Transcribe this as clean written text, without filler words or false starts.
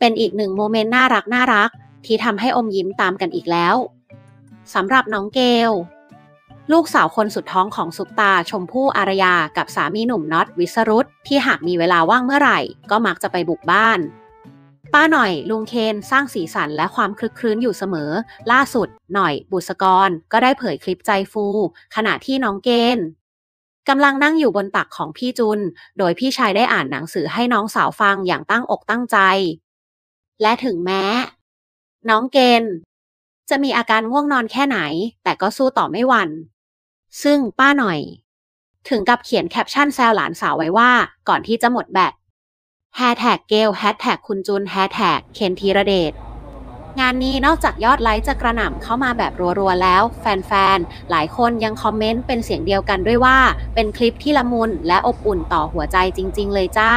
เป็นอีกหนึ่งโมเมนต์น่ารักที่ทำให้อมยิ้มตามกันอีกแล้วสำหรับน้องเกลลูกสาวคนสุดท้องของซุปตาชมพู่อารยากับสามีหนุ่มน็อตวิสรุตที่หากมีเวลาว่างเมื่อไหร่ก็มักจะไปบุกบ้านป้าหน่อยลุงเคนสร้างสีสันและความคลึกคลื้นอยู่เสมอล่าสุดหน่อยบุษกรก็ได้เผยคลิปใจฟูขณะที่น้องเกนกำลังนั่งอยู่บนตักของพี่จุนโดยพี่ชายได้อ่านหนังสือให้น้องสาวฟังอย่างตั้งอกตั้งใจและถึงแม้น้องเกนจะมีอาการง่วงนอนแค่ไหนแต่ก็สู้ต่อไม่หวั่นซึ่งป้าหน่อยถึงกับเขียนแคปชั่นแซวหลานสาวไว้ว่าก่อนที่จะหมดแบต#เกล #คุณจุน #เคนธีรเดชงานนี้นอกจากยอดไลค์จะกระหน่ำเข้ามาแบบรัวๆแล้วแฟนๆหลายคนยังคอมเมนต์เป็นเสียงเดียวกันด้วยว่าเป็นคลิปที่ละมุนและอบอุ่นต่อหัวใจจริงๆเลยจ้า